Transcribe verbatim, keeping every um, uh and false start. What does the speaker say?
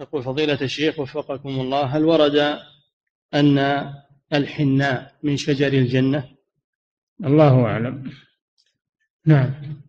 يقول فضيلة الشيخ وفقكم الله، هل ورد أن الحناء من شجر الجنة؟ الله أعلم. نعم.